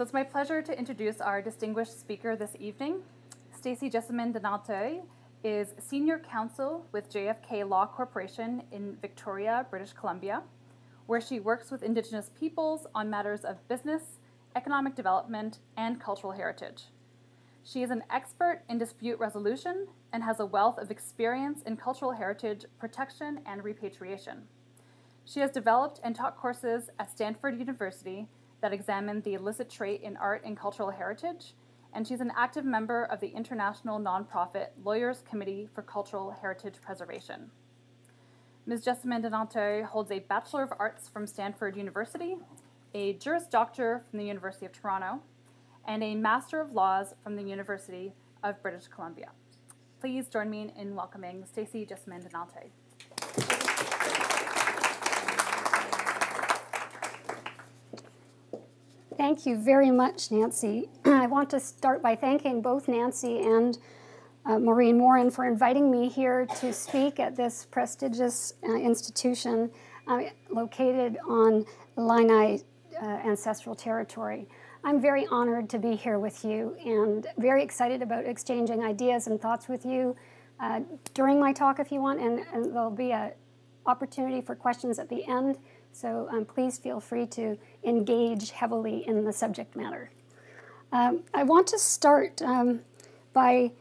So it's my pleasure to introduce our distinguished speaker this evening. Stacey Jessiman de Nanteuil is Senior Counsel with JFK Law Corporation in Victoria, British Columbia, where she works with Indigenous peoples on matters of business, economic development, and cultural heritage. She is an expert in dispute resolution and has a wealth of experience in cultural heritage protection and repatriation. She has developed and taught courses at Stanford University that examine the illicit trade in art and cultural heritage, and she's an active member of the international nonprofit Lawyers Committee for Cultural Heritage Preservation. Ms. Jessiman de Nanteuil holds a Bachelor of Arts from Stanford University, a Juris Doctor from the University of Toronto, and a Master of Laws from the University of British Columbia. Please join me in welcoming Stacey Jessiman de Nanteuil. Thank you very much, Nancy. I want to start by thanking both Nancy and Maureen Warren for inviting me here to speak at this prestigious institution located on Illini ancestral territory. I'm very honored to be here with you and very excited about exchanging ideas and thoughts with you during my talk if you want, and there'll be an opportunity for questions at the end. So please feel free to engage heavily in the subject matter. I want to start by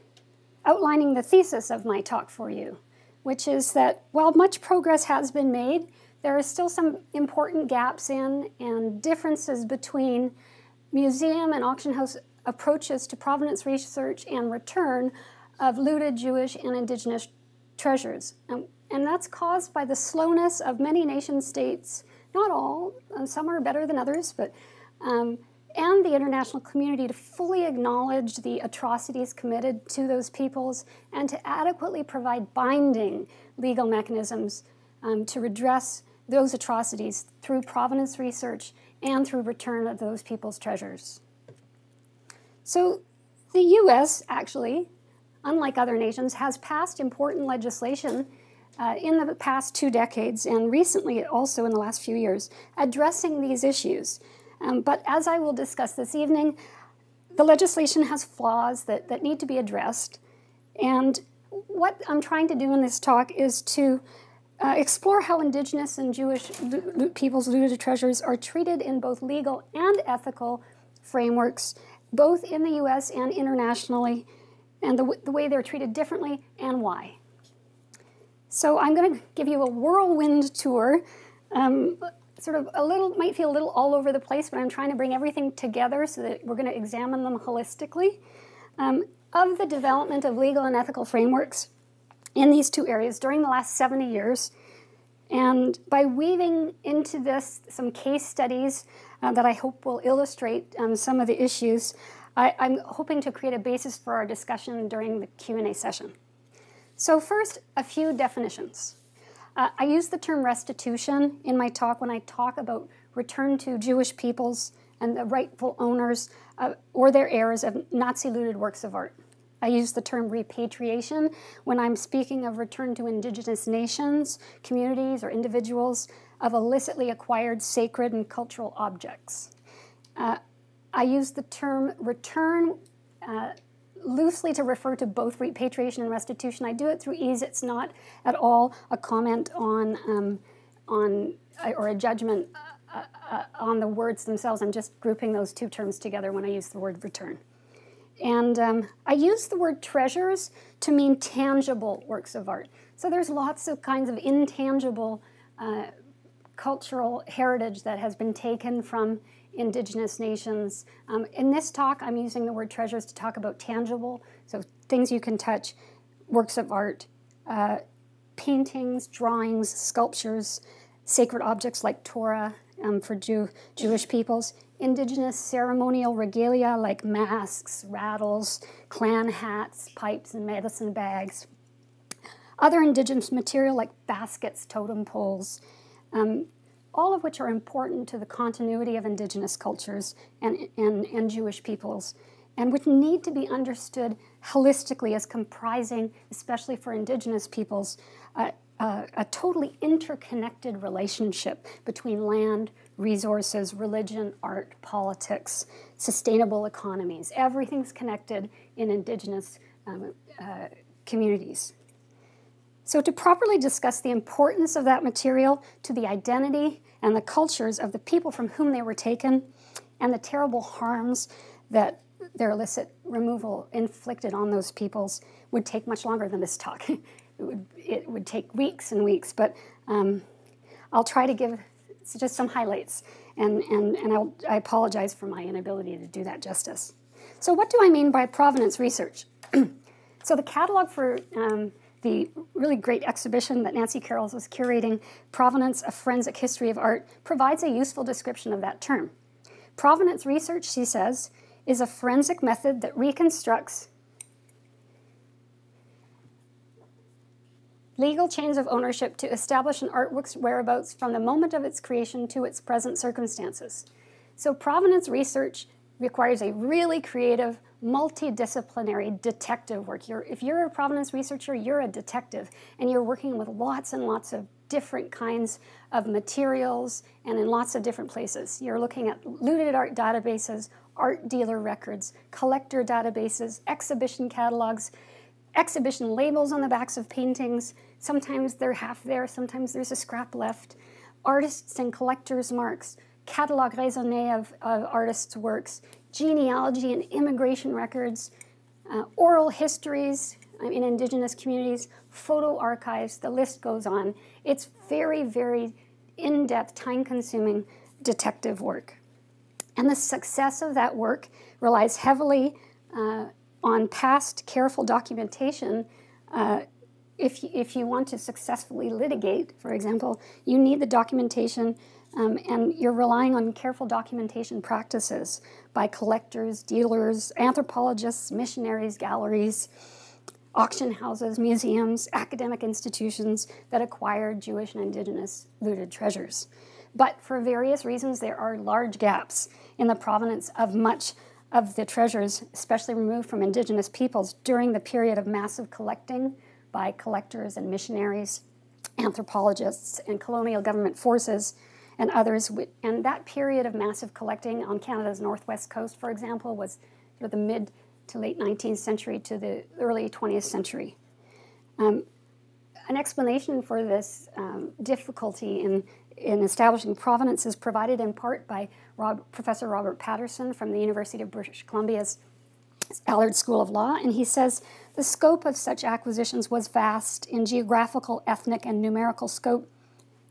outlining the thesis of my talk for you, which is that while much progress has been made, there are still some important gaps in and differences between museum and auction house approaches to provenance research and return of looted Jewish and Indigenous treasures. And that's caused by the slowness of many nation states, not all, some are better than others, but, and the international community to fully acknowledge the atrocities committed to those peoples and to adequately provide binding legal mechanisms to redress those atrocities through provenance research and through return of those people's treasures. So the US actually, unlike other nations, has passed important legislation in the past 2 decades, and recently also in the last few years, addressing these issues. But as I will discuss this evening, the legislation has flaws that need to be addressed. And what I'm trying to do in this talk is to explore how Indigenous and Jewish peoples' looted treasures are treated in both legal and ethical frameworks, both in the US and internationally, and the way they're treated differently and why. So I'm going to give you a whirlwind tour, sort of a little, might feel a little all over the place, but I'm trying to bring everything together so that we're going to examine them holistically, of the development of legal and ethical frameworks in these two areas during the last 70 years. And by weaving into this some case studies that I hope will illustrate some of the issues, I'm hoping to create a basis for our discussion during the Q&A session. So first, a few definitions. I use the term restitution in my talk when I talk about return to Jewish peoples and the rightful owners or their heirs of Nazi-looted works of art. I use the term repatriation when I'm speaking of return to Indigenous nations, communities, or individuals of illicitly acquired sacred and cultural objects. I use the term return loosely to refer to both repatriation and restitution. I do it through ease. It's not at all a comment or a judgment on the words themselves. I'm just grouping those two terms together when I use the word return. And I use the word treasures to mean tangible works of art. So there's lots of kinds of intangible cultural heritage that has been taken from Indigenous nations. In this talk, I'm using the word treasures to talk about tangible, so things you can touch, works of art, paintings, drawings, sculptures, sacred objects like Torah for Jewish peoples, Indigenous ceremonial regalia like masks, rattles, clan hats, pipes, and medicine bags, other Indigenous material like baskets, totem poles, all of which are important to the continuity of Indigenous cultures and Jewish peoples, and which need to be understood holistically as comprising, especially for Indigenous peoples, a totally interconnected relationship between land, resources, religion, art, politics, sustainable economies. Everything's connected in indigenous communities. So to properly discuss the importance of that material to the identity and the cultures of the people from whom they were taken and the terrible harms that their illicit removal inflicted on those peoples would take much longer than this talk. It would take weeks and weeks, but I'll try to give just some highlights, and I apologize for my inability to do that justice. So what do I mean by provenance research? So the catalog for the really great exhibition that Nancy Karrels was curating, Provenance, A Forensic History of Art, provides a useful description of that term. Provenance research, she says, is a forensic method that reconstructs legal chains of ownership to establish an artwork's whereabouts from the moment of its creation to its present circumstances. So provenance research requires a really creative, multidisciplinary detective work. If you're a provenance researcher, you're a detective, and you're working with lots and lots of different kinds of materials and in lots of different places. You're looking at looted art databases, art dealer records, collector databases, exhibition catalogs, exhibition labels on the backs of paintings. Sometimes they're half there, sometimes there's a scrap left. Artists' and collectors' marks, catalogue raisonné of artists' works, genealogy and immigration records, oral histories in indigenous communities, photo archives, the list goes on. It's very, very in-depth, time-consuming detective work. And the success of that work relies heavily on past careful documentation. If you want to successfully litigate, for example, you need the documentation, and you're relying on careful documentation practices by collectors, dealers, anthropologists, missionaries, galleries, auction houses, museums, academic institutions that acquire Jewish and indigenous looted treasures. But for various reasons, there are large gaps in the provenance of much of the treasures, especially removed from indigenous peoples during the period of massive collecting by collectors and missionaries, anthropologists, and colonial government forces, and others. And that period of massive collecting on Canada's northwest coast, for example, was the mid to late 19th century to the early 20th century. An explanation for this difficulty in establishing provenance is provided in part by Professor Robert Patterson from the University of British Columbia's Allard School of Law, and he says, the scope of such acquisitions was vast in geographical, ethnic, and numerical scope.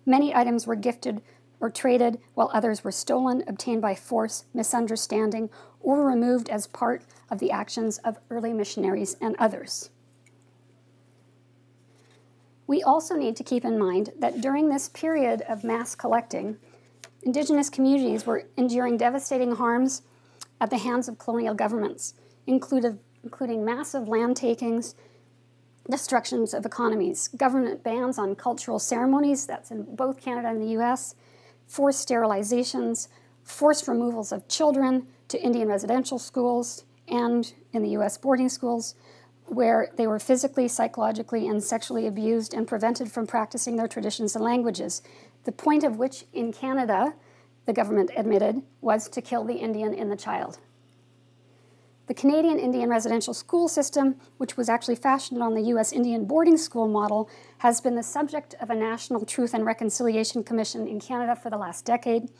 Many items were gifted or traded, while others were stolen, obtained by force, misunderstanding, or removed as part of the actions of early missionaries and others. We also need to keep in mind that during this period of mass collecting, indigenous communities were enduring devastating harms at the hands of colonial governments, including massive land takings, destructions of economies, government bans on cultural ceremonies, that's in both Canada and the US, forced sterilizations, forced removals of children to Indian residential schools and in the US boarding schools, where they were physically, psychologically, and sexually abused and prevented from practicing their traditions and languages, the point of which in Canada, the government admitted, was to kill the Indian in the child. The Canadian Indian residential school system, which was actually fashioned on the US Indian boarding school model, has been the subject of a National Truth and Reconciliation Commission in Canada for the last decade,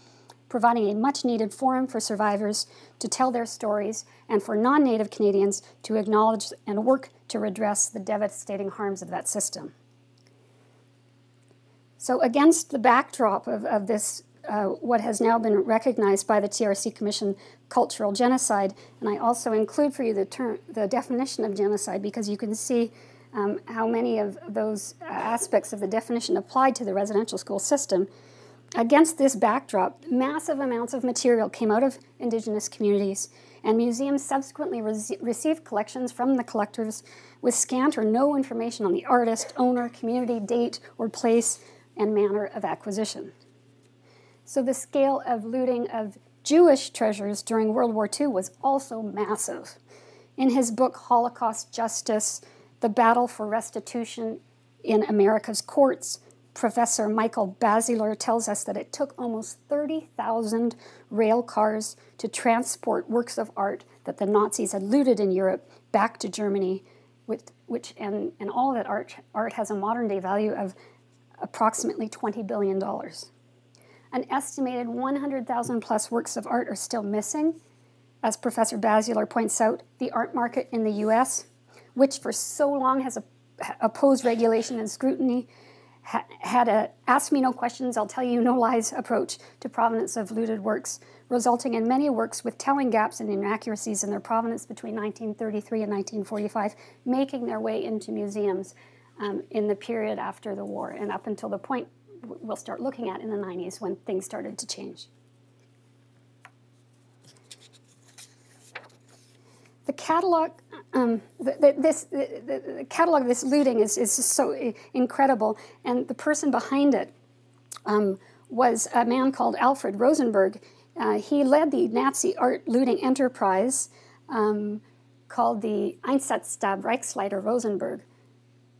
providing a much-needed forum for survivors to tell their stories and for non-Native Canadians to acknowledge and work to redress the devastating harms of that system. So against the backdrop of this, what has now been recognized by the TRC Commission, cultural genocide, and I also include for you the definition of genocide, because you can see how many of those aspects of the definition applied to the residential school system. Against this backdrop, massive amounts of material came out of indigenous communities, and museums subsequently received collections from the collectors with scant or no information on the artist, owner, community, date, or place, and manner of acquisition. So the scale of looting of Jewish treasures during World War II was also massive. In his book, Holocaust Justice, The Battle for Restitution in America's courts. Professor Michael Basiler tells us that it took almost 30,000 rail cars to transport works of art that the Nazis had looted in Europe back to Germany, and all that art has a modern-day value of approximately $20 billion. An estimated 100,000 plus works of art are still missing. As Professor Basiler points out, the art market in the U.S., which for so long has opposed regulation and scrutiny, had an ask-me-no-questions, I'll-tell-you-no-lies approach to provenance of looted works, resulting in many works with telling gaps and inaccuracies in their provenance between 1933 and 1945, making their way into museums in the period after the war and up until the point we'll start looking at in the 90s when things started to change. The catalog... the catalog of this looting is just so incredible, and the person behind it was a man called Alfred Rosenberg. He led the Nazi art looting enterprise called the Einsatzstab Reichsleiter Rosenberg,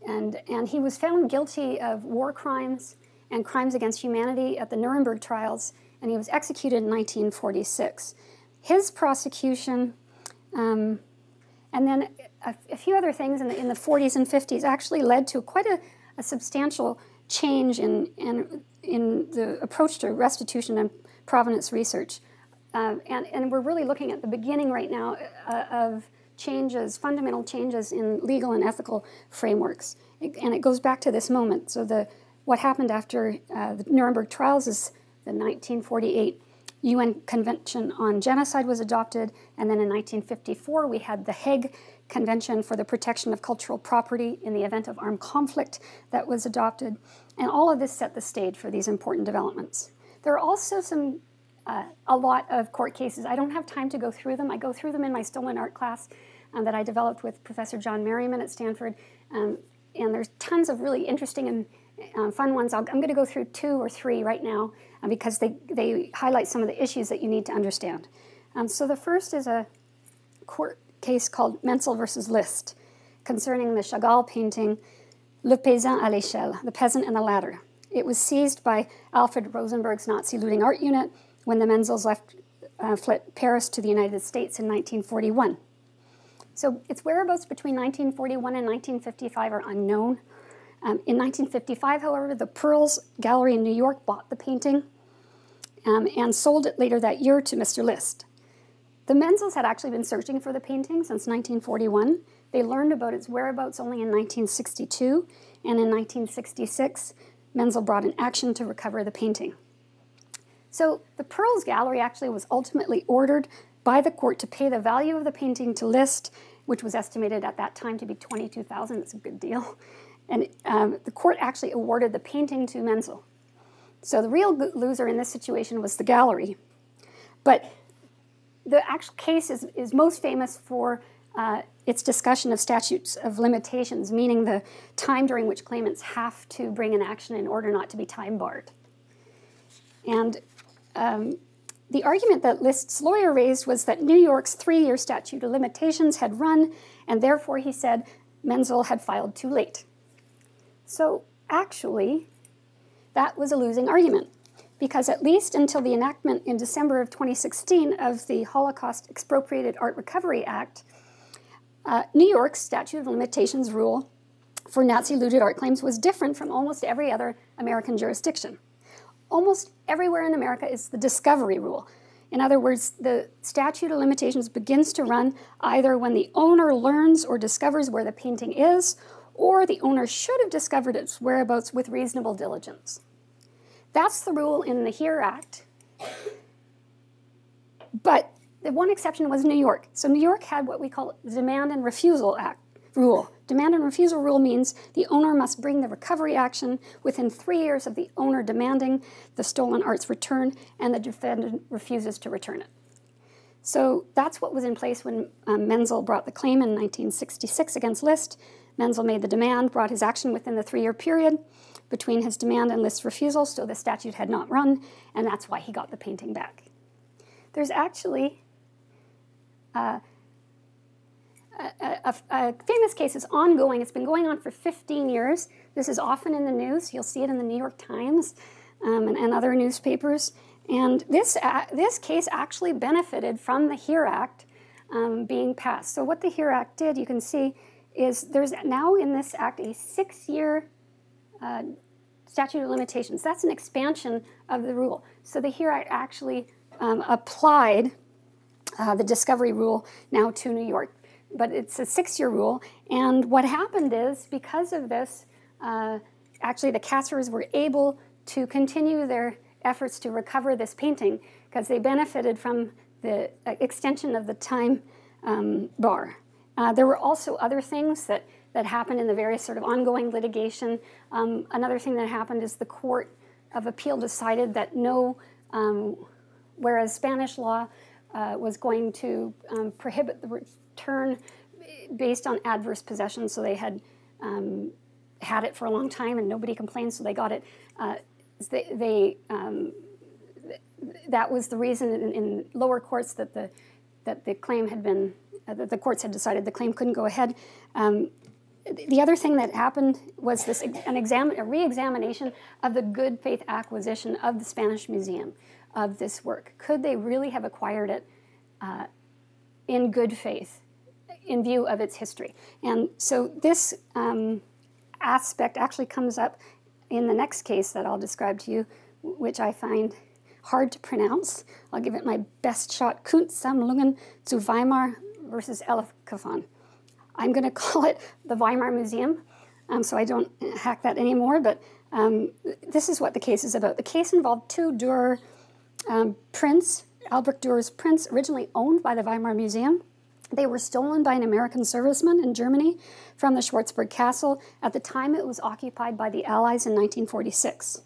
and he was found guilty of war crimes and crimes against humanity at the Nuremberg trials, and he was executed in 1946. His prosecution... and then a few other things in the 40s and 50s actually led to quite a substantial change in the approach to restitution and provenance research. And we're really looking at the beginning right now of changes, fundamental changes in legal and ethical frameworks. And it goes back to this moment. So what happened after the Nuremberg trials is the 1948 UN Convention on Genocide was adopted, and then in 1954 we had the Hague Convention for the Protection of Cultural Property in the Event of Armed Conflict that was adopted, and all of this set the stage for these important developments. There are also a lot of court cases. I don't have time to go through them. I go through them in my Stolen Art class that I developed with Professor John Merriman at Stanford, and there's tons of really interesting and fun ones. I'm going to go through 2 or 3 right now because they highlight some of the issues that you need to understand. So the first is a court case called Menzel versus Liszt concerning the Chagall painting Le Paysan à l'échelle, The Peasant and the Ladder. It was seized by Alfred Rosenberg's Nazi looting art unit when the Menzels fled Paris to the United States in 1941. So its whereabouts between 1941 and 1955 are unknown. In 1955, however, the Pearls Gallery in New York bought the painting and sold it later that year to Mr. Liszt. The Menzels had actually been searching for the painting since 1941. They learned about its whereabouts only in 1962, and in 1966, Menzel brought an action to recover the painting. So the Pearls Gallery actually was ultimately ordered by the court to pay the value of the painting to Liszt, which was estimated at that time to be $22,000. That's a good deal. And the court actually awarded the painting to Menzel. So the real loser in this situation was the gallery. But the actual case is most famous for its discussion of statutes of limitations, meaning the time during which claimants have to bring an action in order not to be time-barred. And the argument that Liszt's lawyer raised was that New York's 3-year statute of limitations had run, and therefore, he said, Menzel had filed too late. So actually, that was a losing argument, because at least until the enactment in December of 2016 of the Holocaust Expropriated Art Recovery Act, New York's statute of limitations rule for Nazi looted art claims was different from almost every other American jurisdiction. Almost everywhere in America is the discovery rule. In other words, the statute of limitations begins to run either when the owner learns or discovers where the painting is, or the owner should have discovered its whereabouts with reasonable diligence. That's the rule in the HERE Act. But the one exception was New York. So New York had what we call the Demand and Refusal Act rule. Demand and Refusal rule means the owner must bring the recovery action within 3 years of the owner demanding the stolen art's return, and the defendant refuses to return it. So that's what was in place when Menzel brought the claim in 1966 against Liszt. Menzel made the demand, brought his action within the 3-year period between his demand and Liszt's refusal, so the statute had not run, and that's why he got the painting back. There's actually a famous case is ongoing. It's been going on for 15 years. This is often in the news. You'll see it in the New York Times and other newspapers. And this case actually benefited from the HERE Act being passed. So what the HERE Act did, you can see, is there's now in this act a 6-year statute of limitations. That's an expansion of the rule. So the HERE Act actually applied the discovery rule now to New York. But it's a 6-year rule. And what happened is, because of this, actually the Cassers were able to continue their efforts to recover this painting because they benefited from the extension of the time bar. There were also other things that happened in the various sort of ongoing litigation. Another thing that happened is the Court of Appeal decided that no, whereas Spanish law was going to prohibit the return based on adverse possession, so they had it for a long time and nobody complained, so they got it. That was the reason in lower courts that the claim had been that the courts had decided the claim couldn't go ahead. The other thing that happened was this a re-examination of the good faith acquisition of the Spanish Museum of this work. Could they really have acquired it in good faith, in view of its history? And so this aspect actually comes up in the next case that I'll describe to you, which I find hard to pronounce. I'll give it my best shot. Kunstsammlungen zu Weimar versus Elfkaufmann. I'm going to call it the Weimar Museum, so I don't hack that anymore, but this is what the case is about. The case involved two Dürer prints, Albrecht Dürer's prints, originally owned by the Weimar Museum. They were stolen by an American serviceman in Germany from the Schwarzburg Castle. At the time, it was occupied by the Allies in 1946.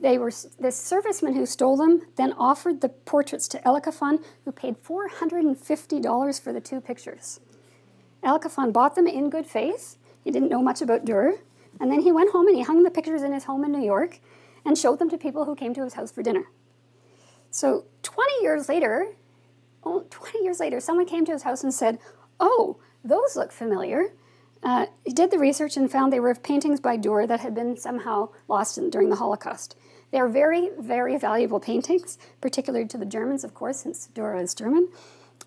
This serviceman who stole them then offered the portraits to Elkaufmann, who paid $450 for the two pictures. Elkaufmann bought them in good faith. He didn't know much about Dürer. And then he went home and he hung the pictures in his home in New York and showed them to people who came to his house for dinner. So 20 years later, someone came to his house and said, "Oh, those look familiar." He did the research and found they were paintings by Dürer that had been somehow lost during the Holocaust. They are very, very valuable paintings, particularly to the Germans, of course, since Dürer is German.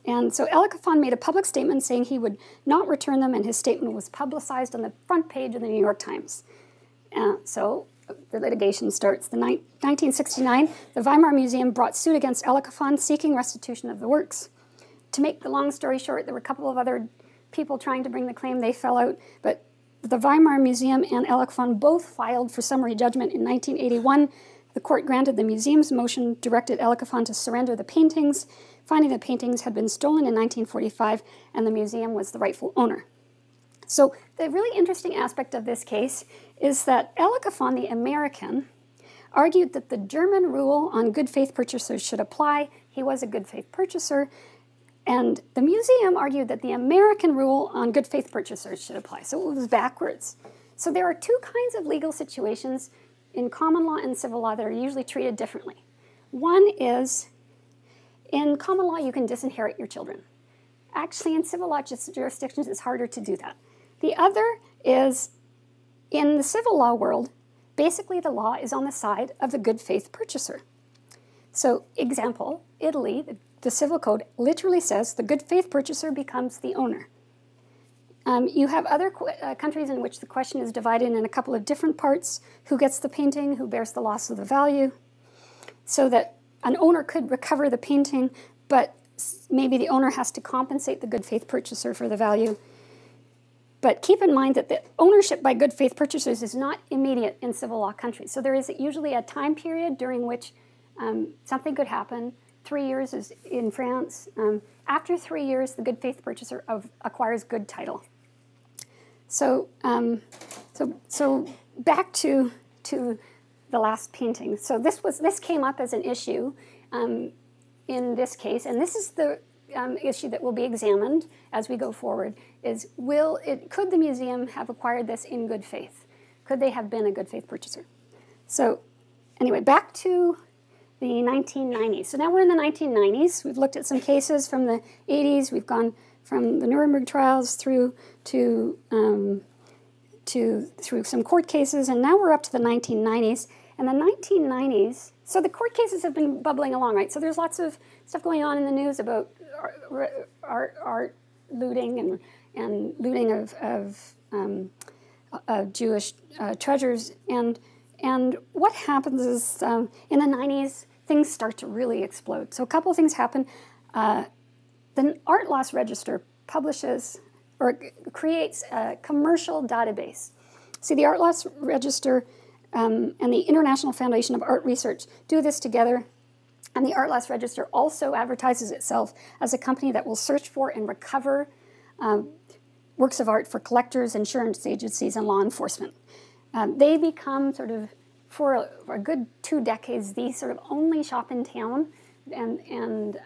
And so Elkaufmann made a public statement saying he would not return them, and his statement was publicized on the front page of the New York Times. So the litigation starts. In 1969, the Weimar Museum brought suit against Elkaufmann, seeking restitution of the works. To make the long story short, there were a couple of other people trying to bring the claim. They fell out, but the Weimar Museum and Elkaufmann both filed for summary judgment in 1981. The court granted the museum's motion, directed Elkaufmann to surrender the paintings, finding the paintings had been stolen in 1945, and the museum was the rightful owner. So the really interesting aspect of this case is that Elkaufmann, the American, argued that the German rule on good faith purchasers should apply. He was a good faith purchaser. And the museum argued that the American rule on good faith purchasers should apply. So it was backwards. So there are two kinds of legal situations in common law and civil law that are usually treated differently. One is, in common law, you can disinherit your children. Actually, in civil law jurisdictions, it's harder to do that. The other is, in the civil law world, basically the law is on the side of the good faith purchaser. So, example, Italy, the civil code literally says the good faith purchaser becomes the owner. You have other countries in which the question is divided in a couple of different parts: who gets the painting, who bears the loss of the value, so that an owner could recover the painting, but maybe the owner has to compensate the good faith purchaser for the value. But keep in mind that the ownership by good faith purchasers is not immediate in civil law countries. So there is usually a time period during which something could happen. 3 years is in France. After 3 years, the good faith purchaser acquires good title. So, back to the last painting. So this came up as an issue in this case, and this is the issue that will be examined as we go forward: is could the museum have acquired this in good faith? Could they have been a good faith purchaser? So, anyway, back to the 1990s. So now we're in the 1990s. We've looked at some cases from the 80s. We've gone from the Nuremberg trials through through some court cases, and now we're up to the 1990s. And the 1990s, so the court cases have been bubbling along, right? So there's lots of stuff going on in the news about art looting and looting of Jewish treasures. And what happens is in the 90s, things start to really explode. So a couple of things happen. The Art Loss Register publishes or creates a commercial database. See, the Art Loss Register and the International Foundation of Art Research do this together, and the Art Loss Register also advertises itself as a company that will search for and recover works of art for collectors, insurance agencies, and law enforcement. They become sort of, for a good 2 decades, the sort of only shop in town, and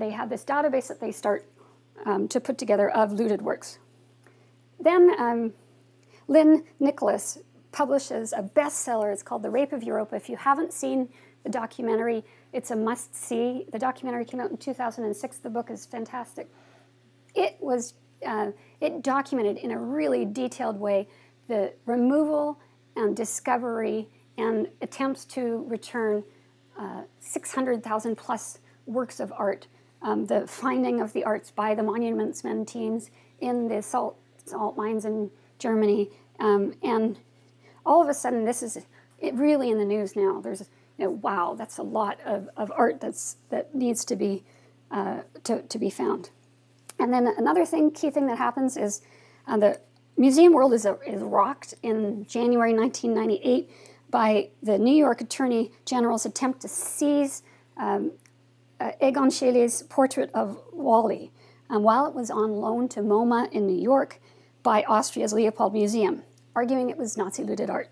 they have this database that they start to put together of looted works. Then Lynn Nicholas publishes a bestseller. It's called The Rape of Europa. If you haven't seen the documentary, it's a must-see. The documentary came out in 2006. The book is fantastic. It was it documented in a really detailed way the removal and discovery and attempts to return 600,000 plus works of art, the finding of the arts by the monuments men teams in the salt mines in Germany, and all of a sudden this is really in the news now. There's, you know, wow, that's a lot of art that needs to be found. And then another key thing that happens is the museum world is rocked in January 1998 by the New York Attorney General's attempt to seize Egon Schiele's portrait of Wall-E, while it was on loan to MoMA in New York by Austria's Leopold Museum, arguing it was Nazi-looted art.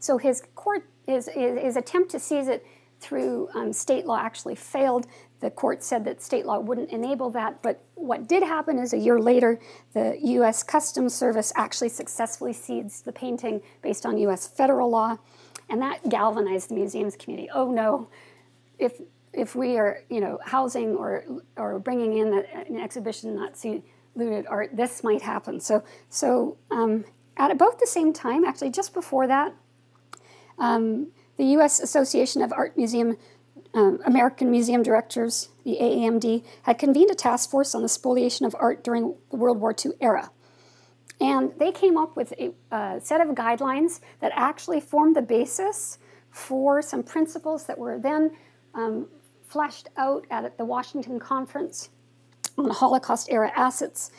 So his attempt to seize it through state law actually failed. The court said that state law wouldn't enable that, but what did happen is a year later, the U.S. Customs Service actually successfully seized the painting based on U.S. federal law, and that galvanized the museum's community. Oh no, if we are, you know, housing or bringing in an exhibition Nazi-looted art, this might happen. So at about the same time, actually just before that, the U.S. Association of Art Museum, American Museum Directors, the AAMD, had convened a task force on the spoliation of art during the World War II era. And they came up with a set of guidelines that actually formed the basis for some principles that were then fleshed out at the Washington Conference on Holocaust-era assets.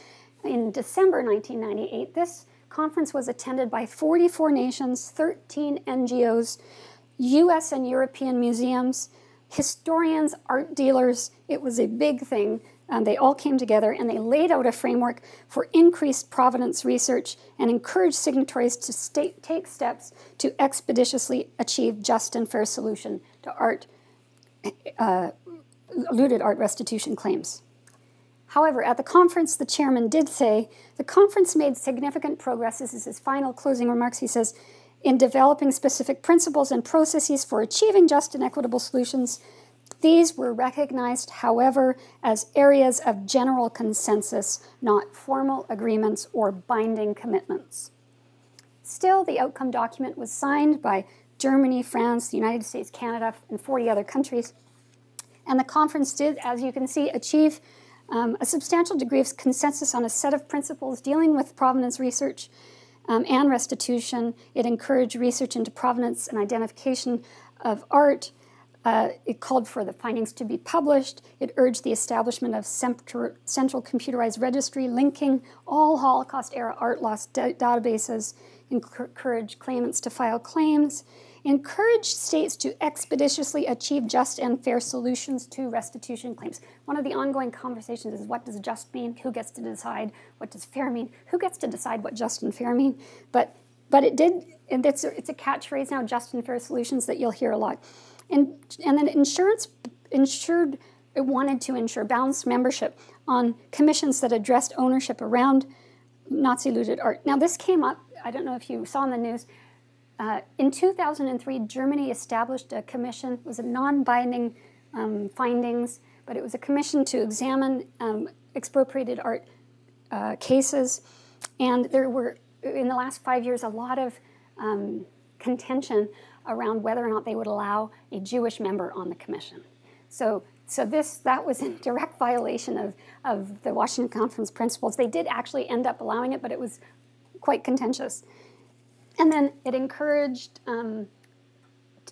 In December 1998, this conference was attended by 44 nations, 13 NGOs, U.S. and European museums, historians, art dealers. It was a big thing. They all came together, and they laid out a framework for increased provenance research and encouraged signatories to take steps to expeditiously achieve just and fair solution to looted art restitution claims. However, at the conference, the chairman did say, the conference made significant progress, this is his final closing remarks, he says, in developing specific principles and processes for achieving just and equitable solutions. These were recognized, however, as areas of general consensus, not formal agreements or binding commitments. Still, the outcome document was signed by Germany, France, the United States, Canada, and 40 other countries. And the conference did, as you can see, achieve a substantial degree of consensus on a set of principles dealing with provenance research and restitution. It encouraged research into provenance and identification of art. It called for the findings to be published. It urged the establishment of central computerized registry linking all Holocaust-era art loss databases, encouraged claimants to file claims, encouraged states to expeditiously achieve just and fair solutions to restitution claims. One of the ongoing conversations is, what does just mean? Who gets to decide? What does fair mean? Who gets to decide what just and fair mean? But it did, and it's a catchphrase now, just and fair solutions, that you'll hear a lot. And then it wanted to ensure balanced membership on commissions that addressed ownership around Nazi-looted art. Now this came up, I don't know if you saw in the news, in 2003, Germany established a commission. It was a non-binding findings, but it was a commission to examine expropriated art cases. And there were, in the last 5 years, a lot of contention around whether or not they would allow a Jewish member on the commission. So that was in direct violation of the Washington Conference principles. They did actually end up allowing it, but it was quite contentious. And then it encouraged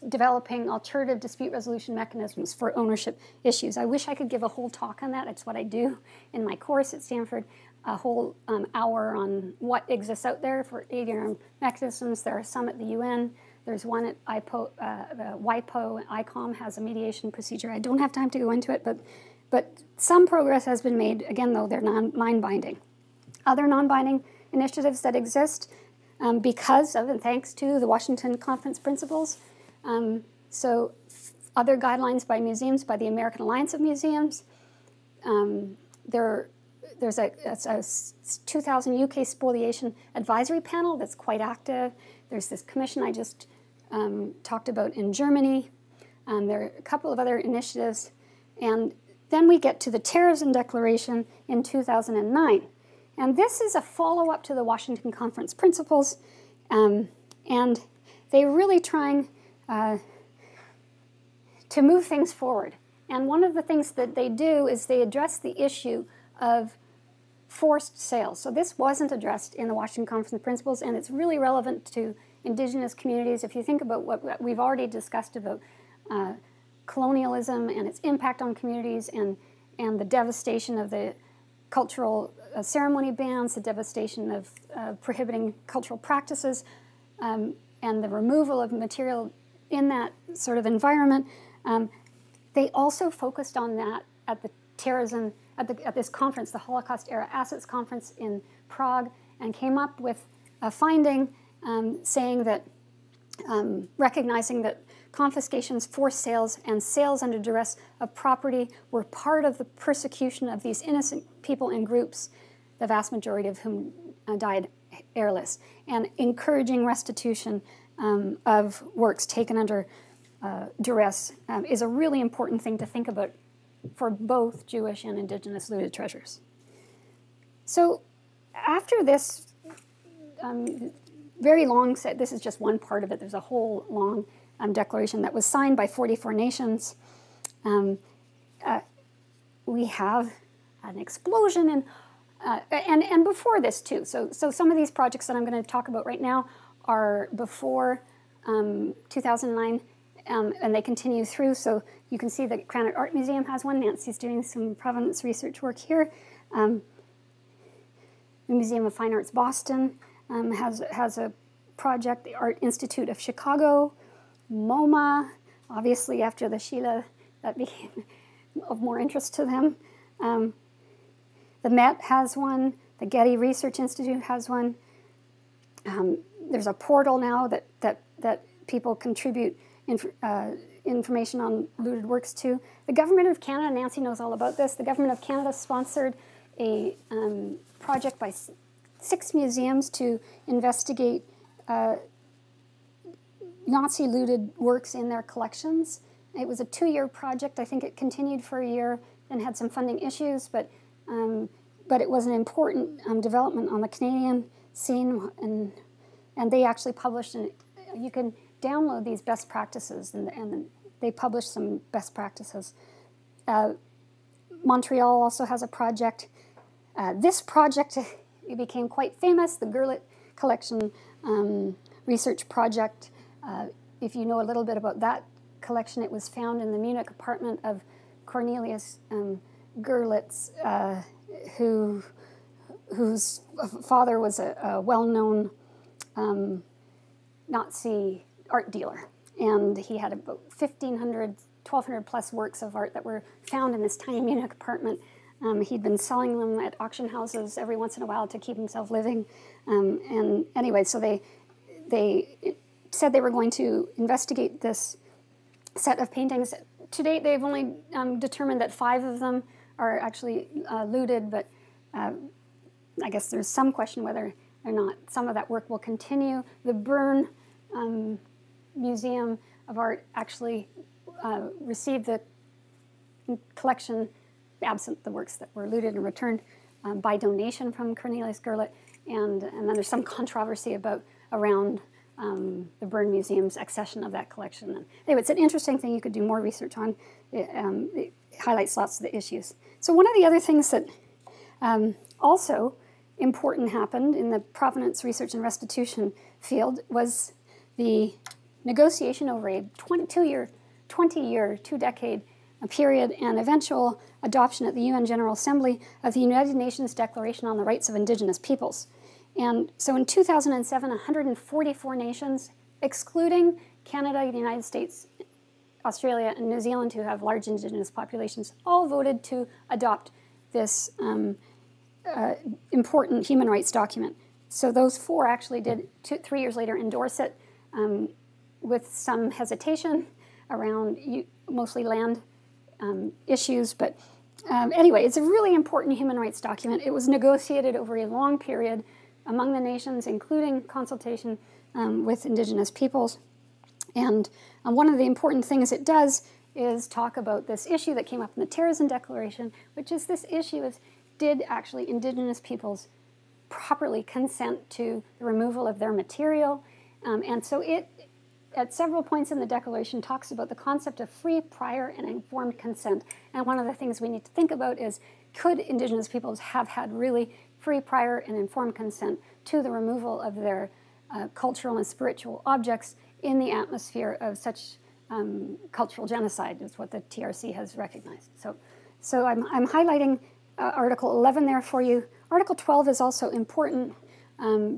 developing alternative dispute resolution mechanisms for ownership issues. I wish I could give a whole talk on that. It's what I do in my course at Stanford, a whole hour on what exists out there for ADRM mechanisms. There are some at the UN. There's one at IPO, the WIPO, ICOM has a mediation procedure. I don't have time to go into it, but some progress has been made. Again, though, they're non-binding. Other non-binding initiatives that exist because of and thanks to the Washington Conference principles. So other guidelines by museums, by the American Alliance of Museums. There's a 2000 UK spoliation advisory panel that's quite active. There's this commission I just talked about in Germany. There are a couple of other initiatives. And then we get to the Terrorism Declaration in 2009. And this is a follow-up to the Washington Conference principles. And they're really trying to move things forward. And one of the things that they do is they address the issue of forced sales. So this wasn't addressed in the Washington Conference principles, and it's really relevant to indigenous communities. If you think about what we've already discussed about colonialism and its impact on communities and the devastation of the cultural ceremony bans, the devastation of prohibiting cultural practices, and the removal of material in that sort of environment. They also focused on that at the terrorism at this conference, the Holocaust Era Assets Conference in Prague, and came up with a finding saying that, recognizing that confiscations, forced sales, and sales under duress of property were part of the persecution of these innocent people and groups, the vast majority of whom died airless, and encouraging restitution of works taken under duress is a really important thing to think about for both Jewish and indigenous looted treasures. So after this very long set, this is just one part of it, there's a whole long declaration that was signed by 44 nations. We have an explosion in, and before this too. So some of these projects that I'm gonna talk about right now are before 2009, and they continue through. So you can see the Krannert Art Museum has one. Nancy's doing some provenance research work here. The Museum of Fine Arts Boston has a project, the Art Institute of Chicago, MoMA, obviously after the Sheila, that became of more interest to them. The Met has one. The Getty Research Institute has one. There's a portal now that people contribute information on looted works to. The Government of Canada, Nancy knows all about this, the Government of Canada sponsored a project by 6 museums to investigate Nazi looted works in their collections. It was a 2-year project. I think it continued for a year and had some funding issues, but it was an important development on the Canadian scene, and they actually published, and you can download these best practices, and they publish some best practices. Montreal also has a project. This project it became quite famous, the Gurlitt Collection Research Project. If you know a little bit about that collection, it was found in the Munich apartment of Cornelius Gurlitt, whose father was a well-known Nazi art dealer, and he had about 1,200 plus works of art that were found in this tiny Munich apartment. He'd been selling them at auction houses every once in a while to keep himself living. And anyway, so they said they were going to investigate this set of paintings. To date, they've only determined that 5 of them are actually looted, but I guess there's some question whether or not some of that work will continue. The Bern Museum of Art actually received the collection absent the works that were looted and returned by donation from Cornelius Gerlach. And then there's some controversy about around the Berne Museum's accession of that collection. And anyway, it's an interesting thing you could do more research on. It highlights lots of the issues. So one of the other things that also important happened in the provenance research and restitution field was the negotiation over a 20-year, 20-decade period and eventual adoption at the UN General Assembly of the United Nations Declaration on the Rights of Indigenous Peoples. And so in 2007, 144 nations, excluding Canada, the United States, Australia, and New Zealand, who have large indigenous populations, all voted to adopt this important human rights document. So those four actually did, 3 years later, endorse it with some hesitation around mostly land issues. But anyway, it's a really important human rights document. It was negotiated over a long period among the nations, including consultation with indigenous peoples. And one of the important things it does is talk about this issue that came up in the Terrorism Declaration, which is this issue is, did actually indigenous peoples properly consent to the removal of their material? And so it, at several points in the declaration, talks about the concept of free, prior, and informed consent. And one of the things we need to think about is, could indigenous peoples have had really free, prior, and informed consent to the removal of their cultural and spiritual objects in the atmosphere of such cultural genocide, is what the TRC has recognized. So I'm highlighting Article 11 there for you. Article 12 is also important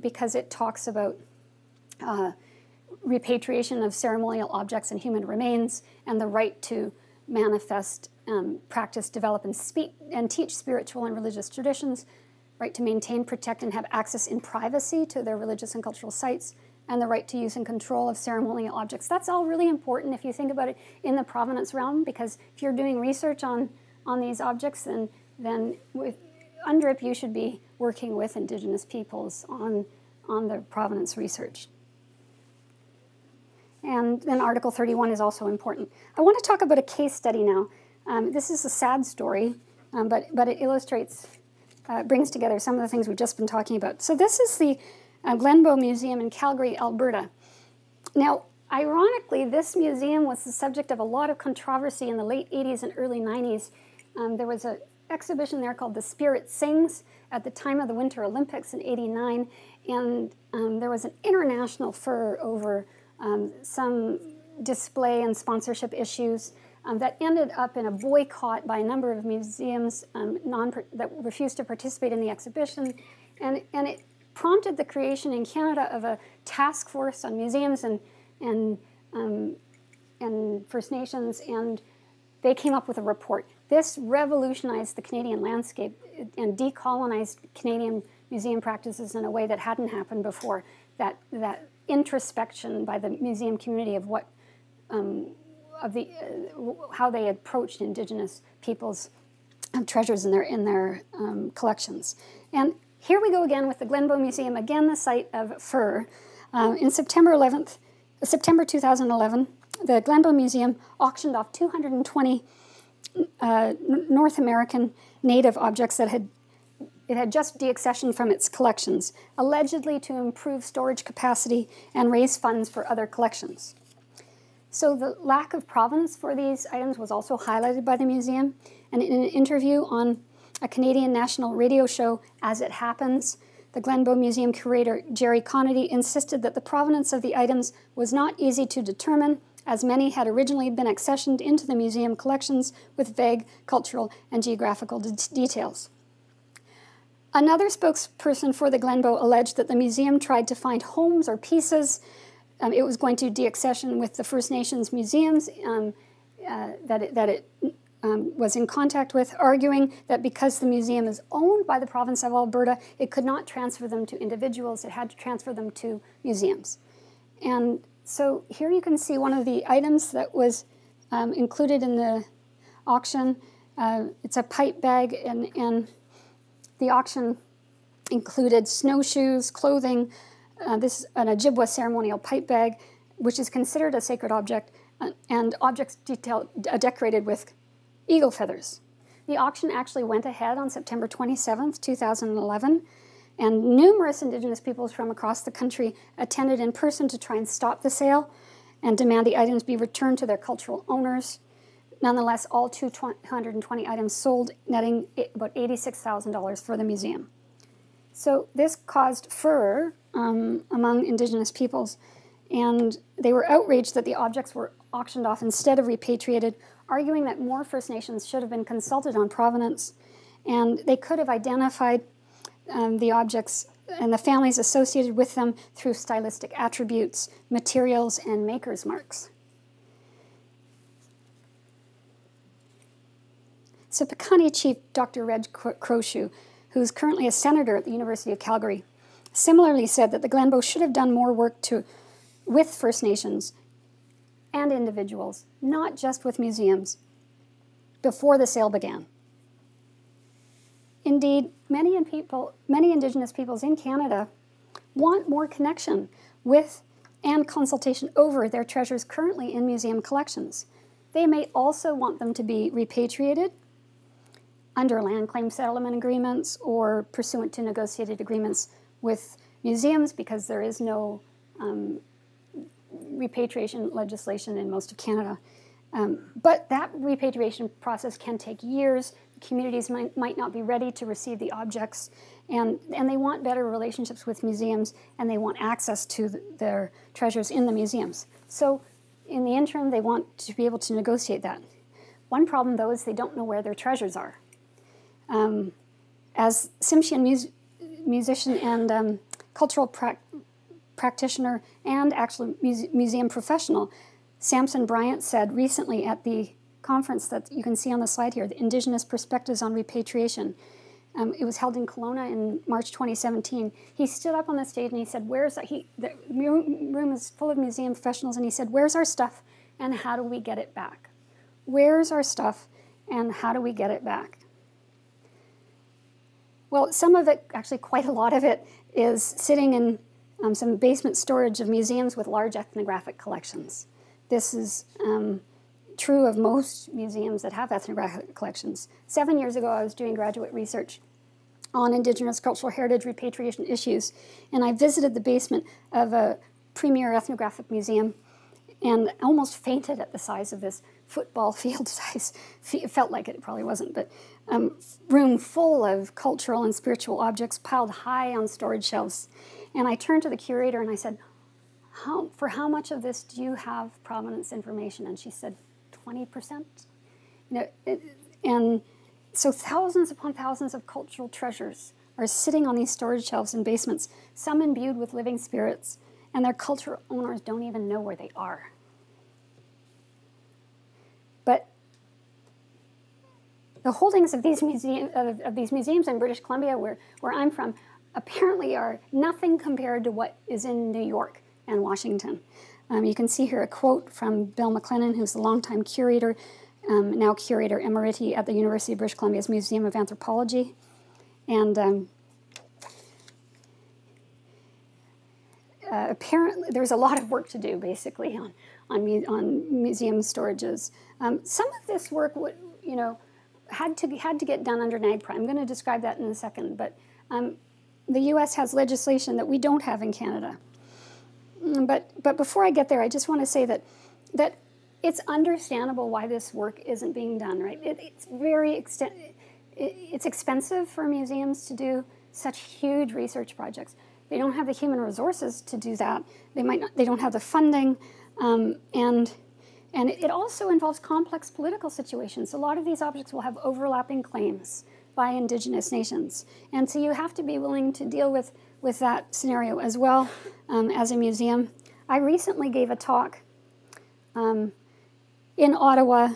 because it talks about repatriation of ceremonial objects and human remains and the right to manifest, practice, develop, and speak and teach spiritual and religious traditions, right to maintain, protect, and have access in privacy to their religious and cultural sites, and the right to use and control of ceremonial objects. That's all really important if you think about it in the provenance realm, because if you're doing research on these objects, then with UNDRIP, you should be working with indigenous peoples on the provenance research. And then Article 31 is also important. I want to talk about a case study now. This is a sad story, but it illustrates, brings together some of the things we've just been talking about. So this is the Glenbow Museum in Calgary, Alberta. Now, ironically, this museum was the subject of a lot of controversy in the late 80s and early 90s. There was an exhibition there called The Spirit Sings at the time of the Winter Olympics in '89, and there was an international furor over some display and sponsorship issues that ended up in a boycott by a number of museums that refused to participate in the exhibition, and it prompted the creation in Canada of a task force on museums and First Nations, and they came up with a report. This revolutionized the Canadian landscape and decolonized Canadian museum practices in a way that hadn't happened before, that introspection by the museum community of what how they approached indigenous peoples' treasures in their collections. And here we go again with the Glenbow Museum, again the site of fur. In September 2011, the Glenbow Museum auctioned off 220 North American native objects that it had just deaccessioned from its collections, allegedly to improve storage capacity and raise funds for other collections. So the lack of provenance for these items was also highlighted by the museum, and in an interview on a Canadian national radio show, As It Happens, the Glenbow Museum curator Jerry Conady insisted that the provenance of the items was not easy to determine, as many had originally been accessioned into the museum collections with vague cultural and geographical details. Another spokesperson for the Glenbow alleged that the museum tried to find homes or pieces it was going to deaccession with the First Nations museums that it was in contact with, arguing that because the museum is owned by the province of Alberta, it could not transfer them to individuals, it had to transfer them to museums. And so here you can see one of the items that was included in the auction. It's a pipe bag, and the auction included snowshoes, clothing. This is an Ojibwa ceremonial pipe bag, which is considered a sacred object, and objects decorated with eagle feathers. The auction actually went ahead on September 27th, 2011, and numerous Indigenous peoples from across the country attended in person to try and stop the sale and demand the items be returned to their cultural owners. Nonetheless, all 220 items sold, netting about $86,000 for the museum. So this caused furor among Indigenous peoples, and they were outraged that the objects were auctioned off instead of repatriated, arguing that more First Nations should have been consulted on provenance, and they could have identified the objects and the families associated with them through stylistic attributes, materials, and maker's marks. So Piikani Chief Dr. Reg Croshu, who's currently a senator at the University of Calgary, similarly said that the Glenbow should have done more work with First Nations and individuals, not just with museums, before the sale began. Indeed, many Indigenous peoples in Canada want more connection with and consultation over their treasures currently in museum collections. They may also want them to be repatriated under land claim settlement agreements or pursuant to negotiated agreements with museums, because there is no repatriation legislation in most of Canada. But that repatriation process can take years. Communities might not be ready to receive the objects, and they want better relationships with museums, and they want access to their treasures in the museums. So in the interim, they want to be able to negotiate that. One problem, though, is they don't know where their treasures are. As Tsimshian musician and cultural practitioner and actually museum professional, Samson Bryant said recently at the conference that you can see on the slide here, the Indigenous Perspectives on Repatriation. It was held in Kelowna in March 2017. He stood up on the stage and he said, where's the room is full of museum professionals, and he said, where's our stuff and how do we get it back? Where's our stuff and how do we get it back? Well, some of it, actually quite a lot of it, is sitting in some basement storage of museums with large ethnographic collections. This is true of most museums that have ethnographic collections. 7 years ago, I was doing graduate research on Indigenous cultural heritage repatriation issues, and I visited the basement of a premier ethnographic museum and almost fainted at the size of this football field size. It felt like it probably wasn't, but room full of cultural and spiritual objects piled high on storage shelves. And I turned to the curator and I said, for how much of this do you have provenance information? And she said, 20%. You know, and so thousands upon thousands of cultural treasures are sitting on these storage shelves in basements, some imbued with living spirits, and their cultural owners don't even know where they are. But the holdings of these museums in British Columbia, where I'm from, apparently are nothing compared to what is in New York and Washington. You can see here a quote from Bill McLennan, who's a longtime curator, now curator emeriti at the University of British Columbia's Museum of Anthropology. And apparently there's a lot of work to do, basically, on museum storages. Some of this work would, you know, had to get done under NAGPRA. I'm going to describe that in a second, but the U.S. has legislation that we don't have in Canada. But before I get there, I just want to say that it's understandable why this work isn't being done, right? It's expensive for museums to do such huge research projects. They don't have the human resources to do that. They don't have the funding, and it also involves complex political situations. A lot of these objects will have overlapping claims by Indigenous nations, and so you have to be willing to deal with that scenario as well as a museum. I recently gave a talk in Ottawa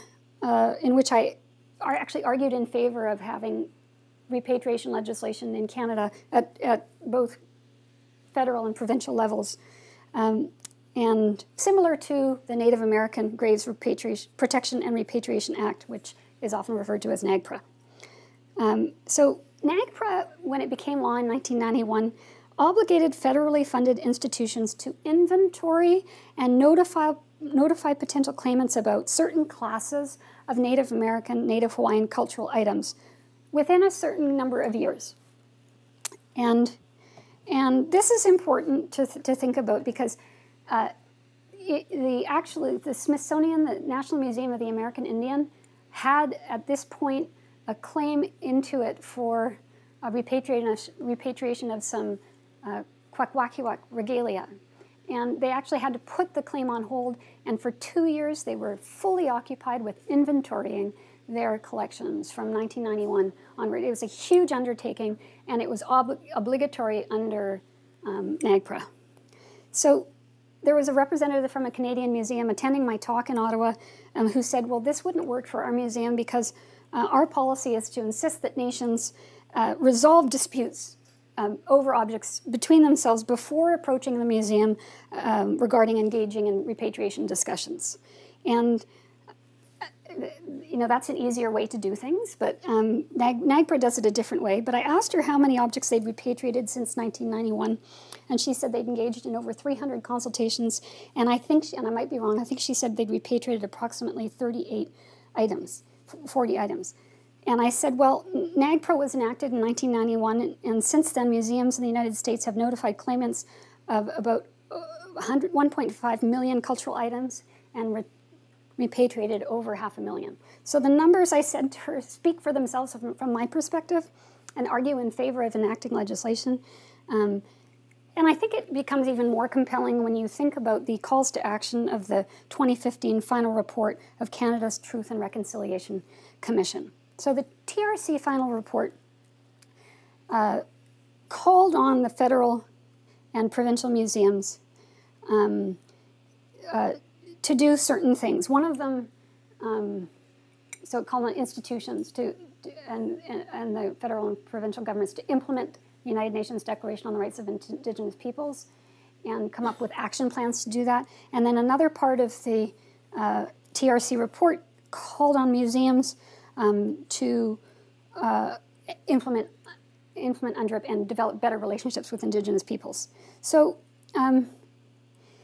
in which I actually argued in favor of having repatriation legislation in Canada at both federal and provincial levels. And similar to the Native American Graves Protection and Repatriation Act, which is often referred to as NAGPRA. So NAGPRA, when it became law in 1991, obligated federally funded institutions to inventory and notify potential claimants about certain classes of Native American, Native Hawaiian cultural items within a certain number of years. And this is important to think about because actually the Smithsonian, the National Museum of the American Indian, had at this point a claim into it for repatriation of some Kwakiwak regalia. And they actually had to put the claim on hold, and for 2 years they were fully occupied with inventorying their collections from 1991 onward. It was a huge undertaking, and it was obligatory under NAGPRA. So there was a representative from a Canadian museum attending my talk in Ottawa who said, well, this wouldn't work for our museum because our policy is to insist that nations resolve disputes over objects between themselves before approaching the museum regarding engaging in repatriation discussions. And, you know, that's an easier way to do things, but NAGPRA does it a different way. But I asked her how many objects they'd repatriated since 1991, and she said they'd engaged in over 300 consultations, and I think, and I might be wrong, I think she said they'd repatriated approximately 38 items, 40 items. And I said, well, NAGPRA was enacted in 1991, and since then, museums in the United States have notified claimants of about 1.5 million cultural items and repatriated over 500,000. So the numbers, I said to her, speak for themselves from my perspective and argue in favor of enacting legislation. And I think it becomes even more compelling when you think about the calls to action of the 2015 final report of Canada's Truth and Reconciliation Commission. So the TRC final report called on the federal and provincial museums to do certain things. One of them, so it called on institutions and the federal and provincial governments to implement the United Nations Declaration on the Rights of Indigenous Peoples and come up with action plans to do that. And then another part of the TRC report called on museums to implement UNDRIP and develop better relationships with Indigenous peoples. So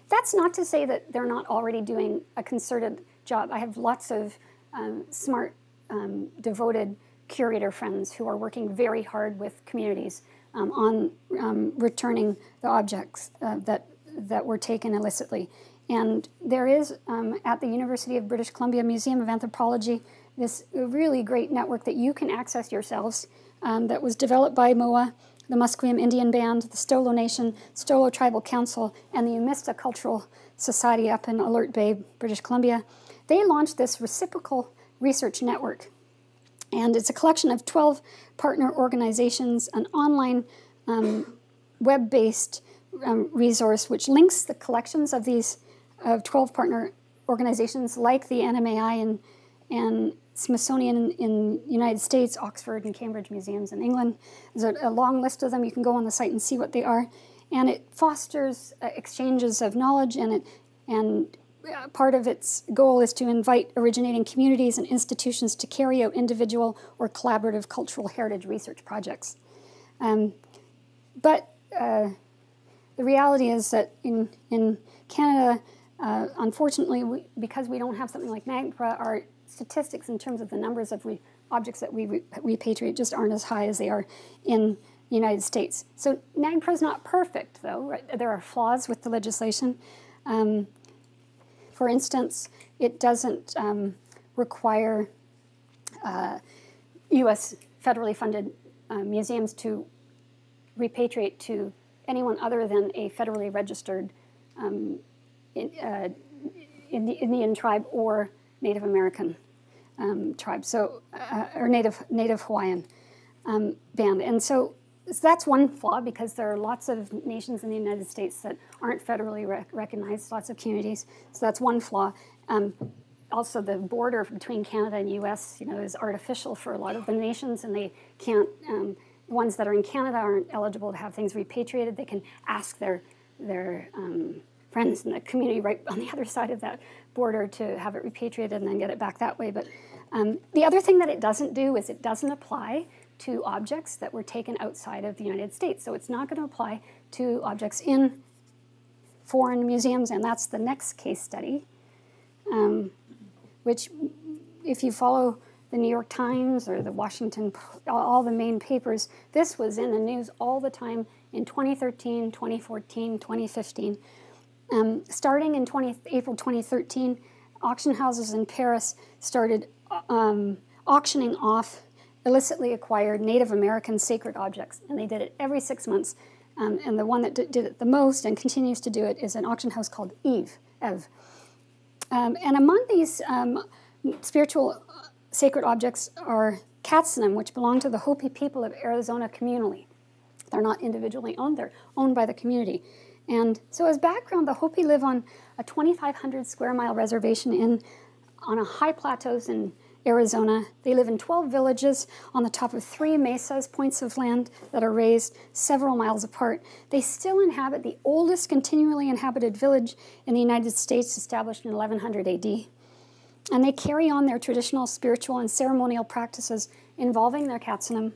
that's not to say that they're not already doing a concerted job. I have lots of smart, devoted curator friends who are working very hard with communities on returning the objects that were taken illicitly. And there is, at the University of British Columbia Museum of Anthropology, this really great network that you can access yourselves that was developed by MoA, the Musqueam Indian Band, the Stolo Nation, Stolo Tribal Council, and the Umista Cultural Society up in Alert Bay, British Columbia. They launched this reciprocal research network, and it's a collection of 12 partner organizations, an online web-based resource which links the collections of these 12 partner organizations like the NMAI and Smithsonian in the United States, Oxford and Cambridge Museums in England. There's a long list of them. You can go on the site and see what they are. And it fosters exchanges of knowledge, and part of its goal is to invite originating communities and institutions to carry out individual or collaborative cultural heritage research projects. But the reality is that in Canada, unfortunately, because we don't have something like NAGPRA, our statistics in terms of the numbers of objects that we repatriate just aren't as high as they are in the United States. So NAGPRA is not perfect, though. Right? There are flaws with the legislation. For instance, it doesn't require U.S. federally funded museums to repatriate to anyone other than a federally registered Indian tribe or Native American tribe, so or Native Hawaiian band, and so that's one flaw because there are lots of nations in the United States that aren't federally recognized, lots of communities. So that's one flaw. Also, the border between Canada and U.S., you know, is artificial for a lot of the nations, and they can't. The ones that are in Canada aren't eligible to have things repatriated. They can ask their friends in the community right on the other side of that border to have it repatriated and then get it back that way. But the other thing that it doesn't do is it doesn't apply to objects that were taken outside of the United States. So it's not going to apply to objects in foreign museums, and that's the next case study, which if you follow the New York Times or the Washington, all the main papers, this was in the news all the time in 2013, 2014, 2015. Starting in April 2013, auction houses in Paris started auctioning off illicitly acquired Native American sacred objects, and they did it every 6 months. And the one that did it the most and continues to do it is an auction house called Eve. And among these spiritual sacred objects are Katsunem, which belong to the Hopi people of Arizona communally. They're not individually owned, they're owned by the community. And so as background, the Hopi live on a 2,500 square mile reservation on a high plateaus in Arizona. They live in 12 villages on the top of 3 mesas, points of land that are raised several miles apart. They still inhabit the oldest continually inhabited village in the United States, established in 1100 AD. And they carry on their traditional spiritual and ceremonial practices involving their Katsunem,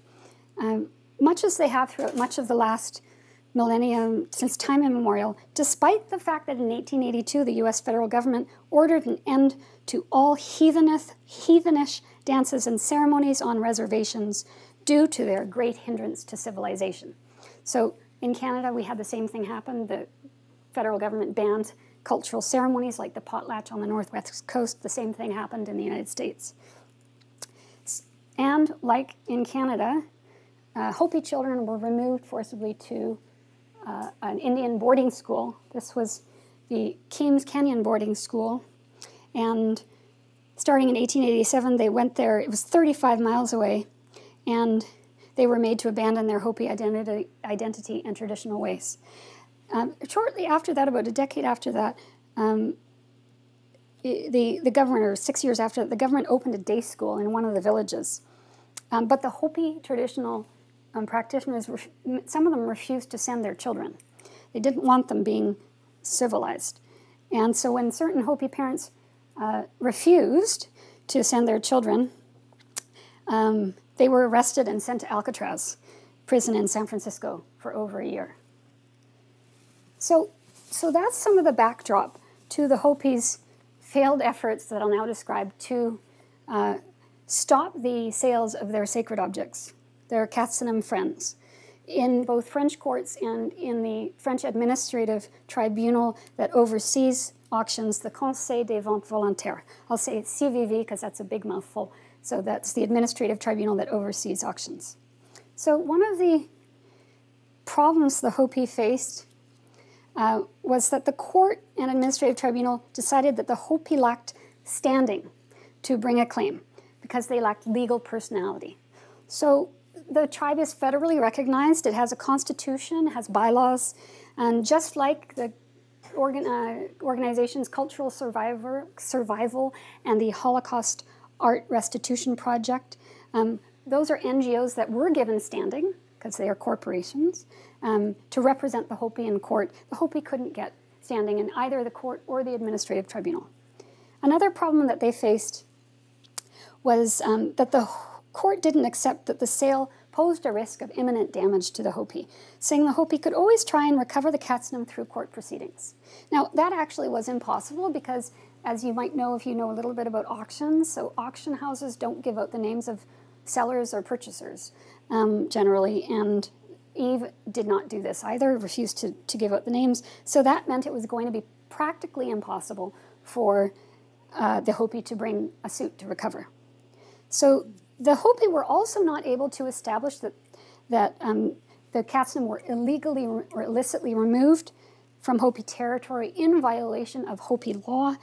much as they have throughout much of the last millennium, since time immemorial, despite the fact that in 1882 the U.S. federal government ordered an end to all heathenish dances and ceremonies on reservations due to their great hindrance to civilization. So in Canada we had the same thing happen. The federal government banned cultural ceremonies like the potlatch on the northwest coast. The same thing happened in the United States. And like in Canada, Hopi children were removed forcibly to an Indian boarding school. This was the Keams Canyon boarding school. And starting in 1887, they went there. It was 35 miles away. And they were made to abandon their Hopi identity and traditional ways. Shortly after that, about a decade after that, the government, or 6 years after that, the government opened a day school in one of the villages. But the Hopi traditional practitioners, some of them refused to send their children. They didn't want them being civilized. And so when certain Hopi parents refused to send their children, they were arrested and sent to Alcatraz prison in San Francisco for over a year. So that's some of the backdrop to the Hopi's failed efforts that I'll now describe to stop the sales of their sacred objects, their Katsunem friends. In both French courts and in the French administrative tribunal that oversees auctions, the Conseil des Ventes Volontaires. I'll say CVV because that's a big mouthful. So that's the administrative tribunal that oversees auctions. So one of the problems the Hopi faced was that the court and administrative tribunal decided that the Hopi lacked standing to bring a claim because they lacked legal personality. So the tribe is federally recognized. It has a constitution, has bylaws, and just like the organizations Cultural Survival and the Holocaust Art Restitution Project, those are NGOs that were given standing, because they are corporations, to represent the Hopi in court. The Hopi couldn't get standing in either the court or the administrative tribunal. Another problem that they faced was that the court didn't accept that the sale posed a risk of imminent damage to the Hopi, saying the Hopi could always try and recover the Katsunem through court proceedings. Now, that actually was impossible because, as you might know if you know a little bit about auctions, so auction houses don't give out the names of sellers or purchasers generally, and Eve did not do this either, refused to give out the names. So that meant it was going to be practically impossible for the Hopi to bring a suit to recover. So the Hopi were also not able to establish that the Katsunem were illegally or illicitly removed from Hopi territory in violation of Hopi law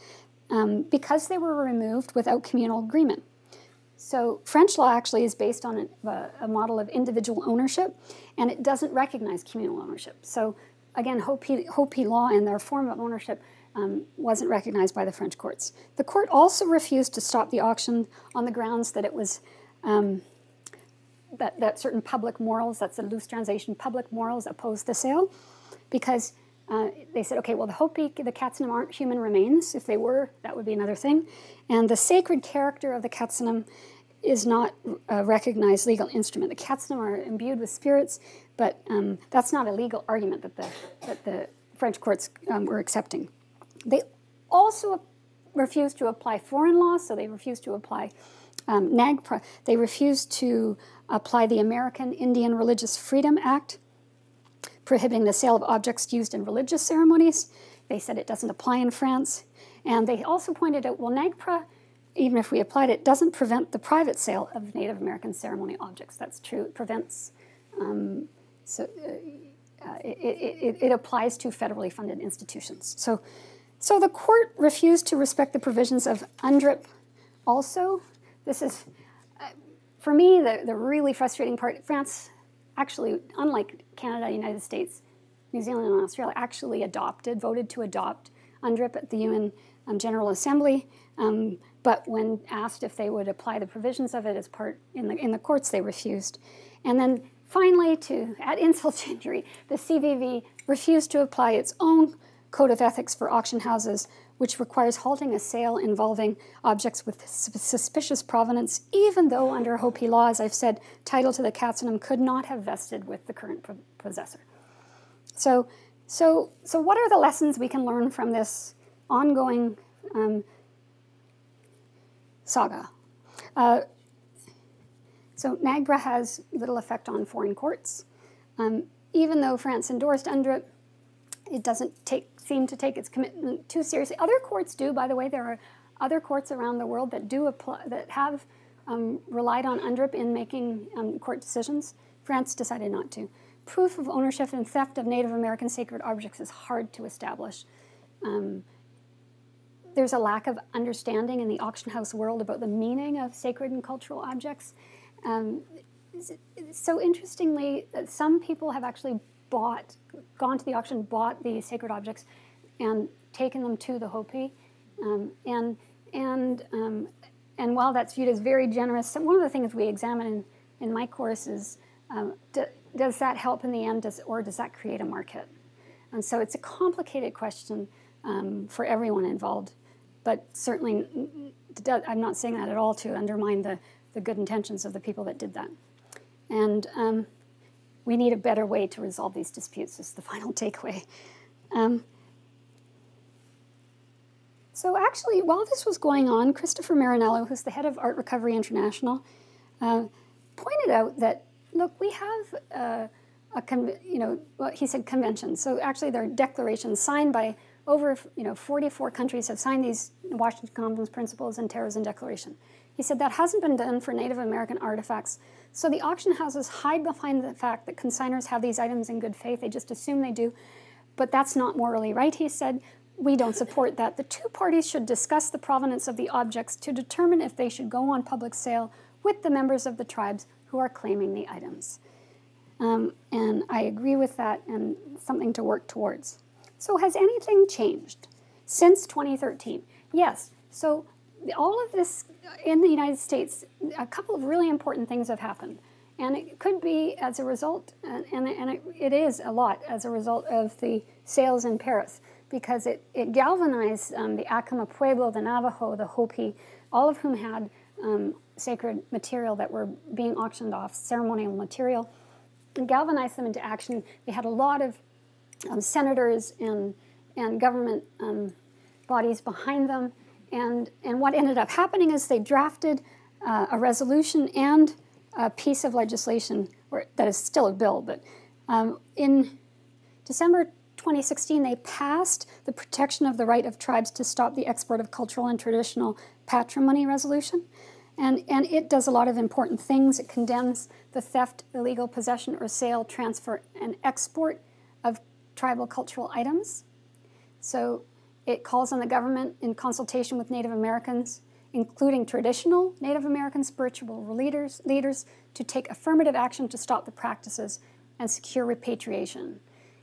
because they were removed without communal agreement. So French law actually is based on a model of individual ownership, and it doesn't recognize communal ownership. So again, Hopi law and their form of ownership wasn't recognized by the French courts. The court also refused to stop the auction on the grounds that it was that certain public morals, that's a loose translation, public morals opposed the sale, because they said, okay, well, the Hopi, the Katsunem aren't human remains. If they were, that would be another thing. And the sacred character of the Katsunem is not a recognized legal instrument. The Katsunem are imbued with spirits, but that's not a legal argument that the French courts were accepting. They also refused to apply foreign law, so they refused to apply NAGPRA. They refused to apply the American Indian Religious Freedom Act, prohibiting the sale of objects used in religious ceremonies. They said it doesn't apply in France. And they also pointed out, well, NAGPRA, even if we applied it, doesn't prevent the private sale of Native American ceremony objects. That's true. It prevents, it applies to federally funded institutions. So the court refused to respect the provisions of UNDRIP also. This is, for me, the really frustrating part. France, actually, unlike Canada, United States, New Zealand, and Australia, actually adopted, voted to adopt UNDRIP at the UN General Assembly. But when asked if they would apply the provisions of it as part in the courts, they refused. And then finally, to add insult to injury, the CVV refused to apply its own code of ethics for auction houses, which requires halting a sale involving objects with suspicious provenance, even though under Hopi law, as I've said, title to the Katsunem could not have vested with the current possessor. So what are the lessons we can learn from this ongoing saga? So NAGPRA has little effect on foreign courts. Even though France endorsed UNDRIP, it doesn't seem to take its commitment too seriously. Other courts do, by the way. There are other courts around the world that do apply, that have relied on UNDRIP in making court decisions. France decided not to. Proof of ownership and theft of Native American sacred objects is hard to establish. There's a lack of understanding in the auction house world about the meaning of sacred and cultural objects. So interestingly, some people have actually gone to the auction, bought the sacred objects, and taken them to the Hopi. And while that's viewed as very generous, one of the things we examine in my course is does that help in the end, or does that create a market? And so it's a complicated question for everyone involved, but certainly I'm not saying that at all to undermine the good intentions of the people that did that. And we need a better way to resolve these disputes is the final takeaway. So actually, while this was going on, Christopher Marinello, who's the head of Art Recovery International, pointed out that, look, we have he said conventions. So actually, there are declarations signed by over 44 countries have signed these Washington Conference Principles and Terrorism Declaration. He said that hasn't been done for Native American artifacts. So the auction houses hide behind the fact that consignors have these items in good faith. They just assume they do. But that's not morally right, he said. We don't support that. The two parties should discuss the provenance of the objects to determine if they should go on public sale with the members of the tribes who are claiming the items. And I agree with that, and something to work towards. So has anything changed since 2013? Yes. So all of this in the United States, a couple of really important things have happened. And it could be as a result, and it is a lot as a result of the sales in Paris, because it galvanized the Acoma Pueblo, the Navajo, the Hopi, all of whom had sacred material that were being auctioned off, ceremonial material, and galvanized them into action. They had a lot of senators and government bodies behind them. And what ended up happening is they drafted a resolution and a piece of legislation, or that is still a bill, but in December 2016, they passed the Protection of the Right of Tribes to Stop the Export of Cultural and Traditional Patrimony Resolution. And it does a lot of important things. It condemns the theft, illegal possession, or sale, transfer, and export of tribal cultural items. So it calls on the government in consultation with Native Americans, including traditional Native American spiritual leaders, to take affirmative action to stop the practices and secure repatriation.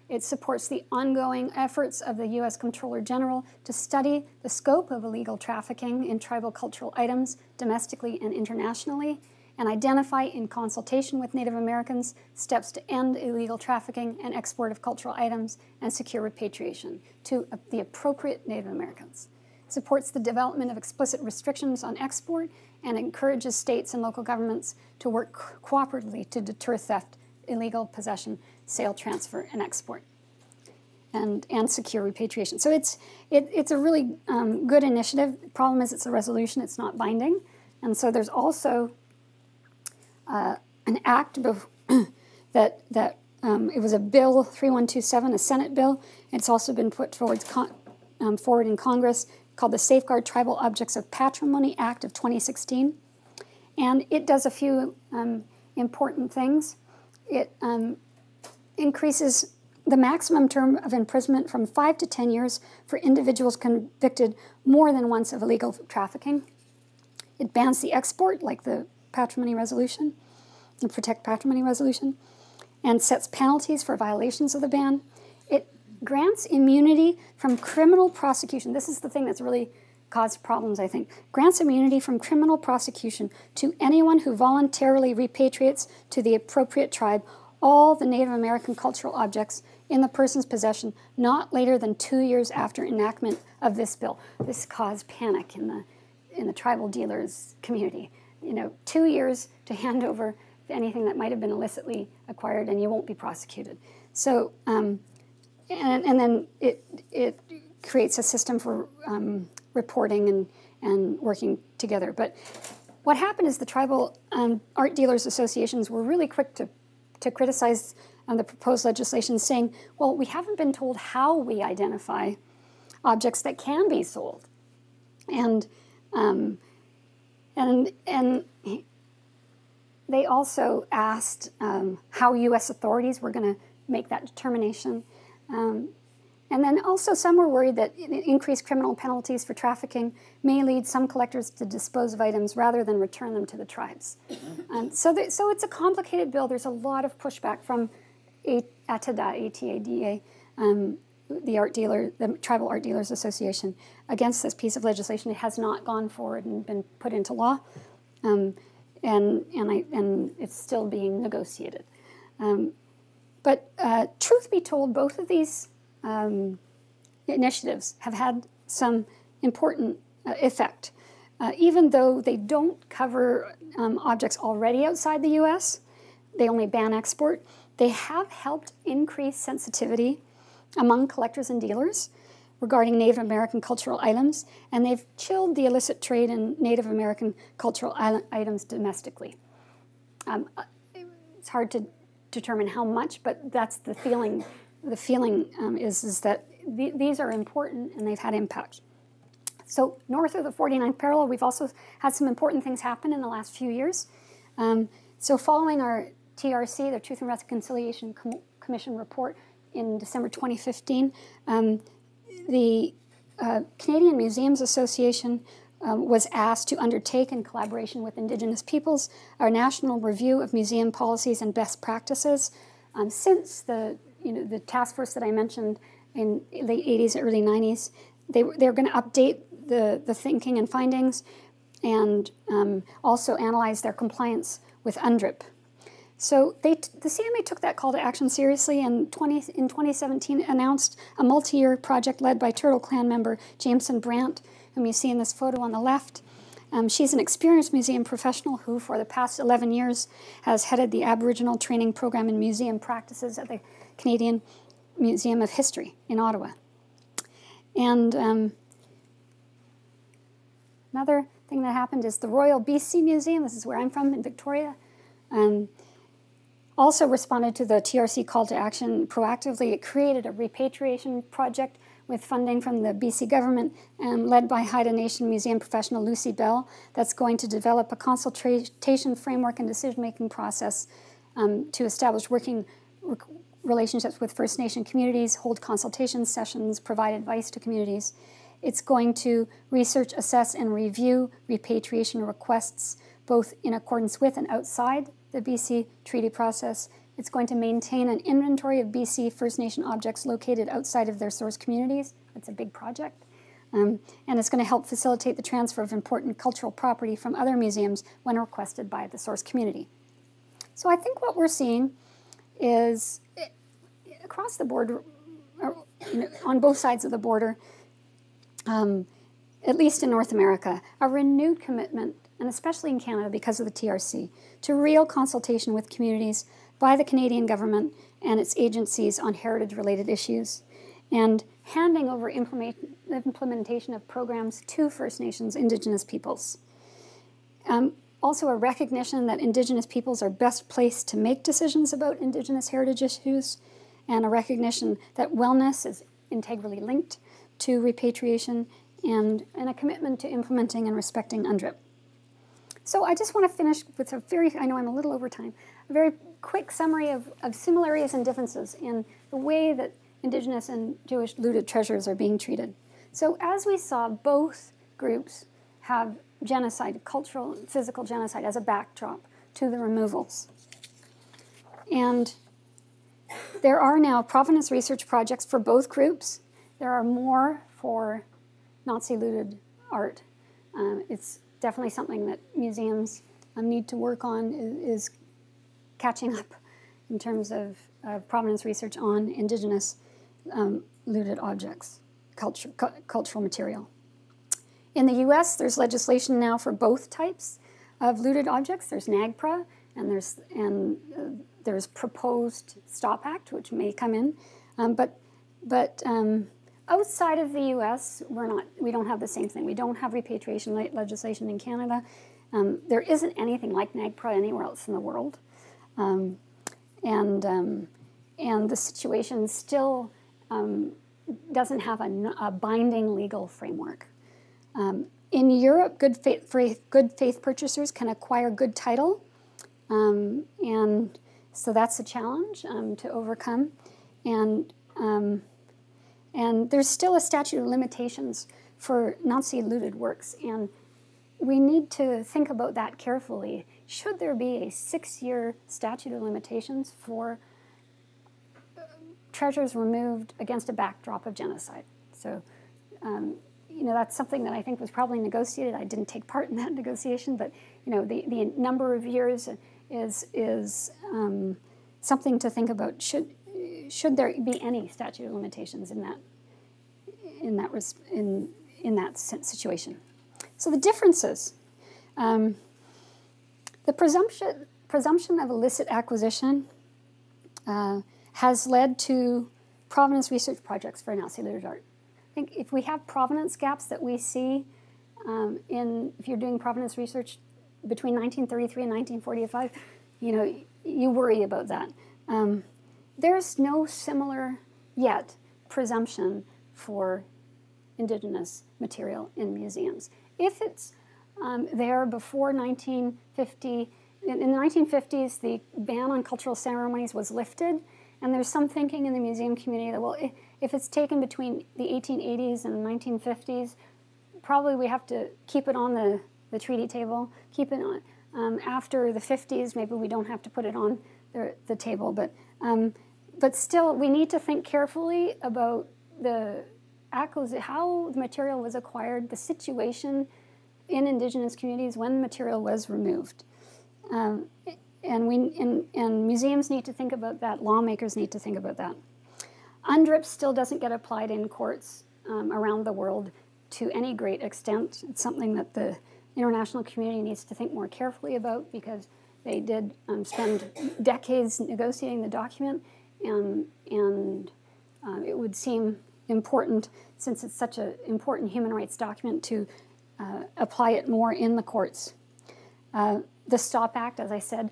It supports the ongoing efforts of the U.S. Comptroller General to study the scope of illegal trafficking in tribal cultural items domestically and internationally, and identify in consultation with Native Americans steps to end illegal trafficking and export of cultural items and secure repatriation to the appropriate Native Americans. Supports the development of explicit restrictions on export and encourages states and local governments to work cooperatively to deter theft, illegal possession, sale, transfer, and export. and secure repatriation. So it's a really good initiative. The problem is it's a resolution, it's not binding. And so there's also an act it was a bill, 3127, a Senate bill. It's also been put forward in Congress, called the Safeguard Tribal Objects of Patrimony Act of 2016. And it does a few important things. It increases the maximum term of imprisonment from 5 to 10 years for individuals convicted more than once of illegal trafficking. It bans the export, like the patrimony resolution, the Protect Patrimony Resolution, and sets penalties for violations of the ban. It grants immunity from criminal prosecution. This is the thing that's really caused problems, I think. Grants immunity from criminal prosecution to anyone who voluntarily repatriates to the appropriate tribe all the Native American cultural objects in the person's possession not later than 2 years after enactment of this bill. This caused panic in the tribal dealers community. You know, 2 years to hand over anything that might have been illicitly acquired, and you won't be prosecuted. So, and then it creates a system for reporting and working together. But what happened is the tribal art dealers associations were really quick to criticize the proposed legislation, saying, well, we haven't been told how we identify objects that can be sold. And they also asked how U.S. authorities were going to make that determination. And then also some were worried that increased criminal penalties for trafficking may lead some collectors to dispose of items rather than return them to the tribes. So it's a complicated bill. There's a lot of pushback from ATADA, A-T-A-D-A, the Tribal Art Dealers Association, against this piece of legislation. It has not gone forward and been put into law. And it's still being negotiated. But truth be told, both of these initiatives have had some important effect. Even though they don't cover objects already outside the US, they only ban export, they have helped increase sensitivity among collectors and dealers regarding Native American cultural items, and they've chilled the illicit trade in Native American cultural items domestically. It's hard to determine how much, but that's the feeling. The feeling is that these are important and they've had impact. So north of the 49th parallel, we've also had some important things happen in the last few years. So following our TRC, the Truth and Reconciliation Commission report in December 2015, the Canadian Museums Association was asked to undertake, in collaboration with Indigenous peoples, our national review of museum policies and best practices. Since the task force that I mentioned in late 80s, early 90s, they're going to update the thinking and findings, and also analyze their compliance with UNDRIP. So the CMA took that call to action seriously, and in 2017 announced a multi-year project led by Turtle Clan member Jameson Brandt, whom you see in this photo on the left. She's an experienced museum professional who, for the past 11 years, has headed the Aboriginal Training Program in Museum Practices at the Canadian Museum of History in Ottawa. And another thing that happened is the Royal BC Museum, this is where I'm from, in Victoria, also responded to the TRC call to action proactively. It created a repatriation project with funding from the BC government, led by Haida Nation museum professional Lucy Bell, that's going to develop a consultation framework and decision-making process to establish working relationships with First Nation communities, hold consultation sessions, provide advice to communities. It's going to research, assess, and review repatriation requests, both in accordance with and outside the BC treaty process. It's going to maintain an inventory of BC First Nation objects located outside of their source communities. It's a big project. And it's going to help facilitate the transfer of important cultural property from other museums when requested by the source community. So I think what we're seeing is, across the board, on both sides of the border, at least in North America, a renewed commitment, and especially in Canada because of the TRC, to real consultation with communities by the Canadian government and its agencies on heritage-related issues. and handing over implementation of programs to First Nations Indigenous peoples. Also a recognition that Indigenous peoples are best placed to make decisions about Indigenous heritage issues, and a recognition that wellness is integrally linked to repatriation, and a commitment to implementing and respecting UNDRIP. So I just want to finish with a very, I know I'm a little over time, a very quick summary of similarities and differences in the way that Indigenous and Jewish looted treasures are being treated. So as we saw, both groups have genocide, cultural, physical genocide as a backdrop to the removals. And there are now provenance research projects for both groups. There are more for Nazi looted art. It's definitely something that museums need to work on, is catching up in terms of provenance research on Indigenous looted objects, cultural material. In the US, there's legislation now for both types of looted objects. There's NAGPRA, and there's proposed STOP Act, which may come in. But outside of the US, we don't have the same thing. We don't have repatriation legislation in Canada. There isn't anything like NAGPRA anywhere else in the world. And the situation still doesn't have a binding legal framework. In Europe, good faith purchasers can acquire good title, and so that's a challenge to overcome. And there's still a statute of limitations for Nazi looted works, and we need to think about that carefully. Should there be a 6-year statute of limitations for treasures removed against a backdrop of genocide? So, you know, that's something that I think was probably negotiated. I didn't take part in that negotiation, but, you know, the number of years is something to think about. Should there be any statute of limitations in that situation? So the differences. The presumption of illicit acquisition has led to provenance research projects for Nazi looted art. I think if we have provenance gaps that we see if you're doing provenance research between 1933 and 1945, you know, you worry about that. There's no similar yet presumption for Indigenous material in museums. If it's there before 1950, in the 1950s, the ban on cultural ceremonies was lifted, and there's some thinking in the museum community that, well, if it's taken between the 1880s and the 1950s, probably we have to keep it on the treaty table, keep it on. After the 50s, maybe we don't have to put it on the table, but still, we need to think carefully about how the material was acquired, the situation in Indigenous communities when the material was removed. And museums need to think about that, lawmakers need to think about that. UNDRIP still doesn't get applied in courts around the world to any great extent. It's something that the international community needs to think more carefully about, because they did spend decades negotiating the document, and it would seem important, since it's such an important human rights document, to apply it more in the courts. The STOP Act, as I said,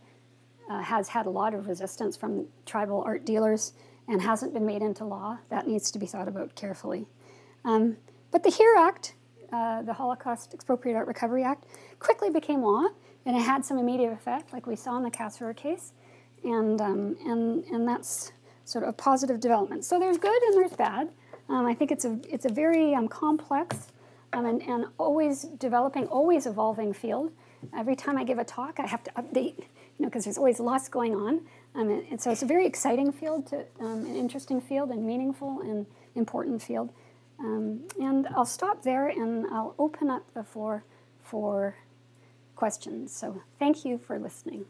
has had a lot of resistance from tribal art dealers and hasn't been made into law. That needs to be thought about carefully. But the HERE Act, the Holocaust Expropriate Art Recovery Act, quickly became law, and it had some immediate effect, like we saw in the Kasserer case, and that's sort of a positive development. So there's good and there's bad. I think it's a very complex and always developing, always evolving field. Every time I give a talk, I have to update, you know, because there's always lots going on. And so it's a very exciting field, an interesting field, and meaningful and important field. And I'll stop there, and I'll open up the floor for questions. So thank you for listening.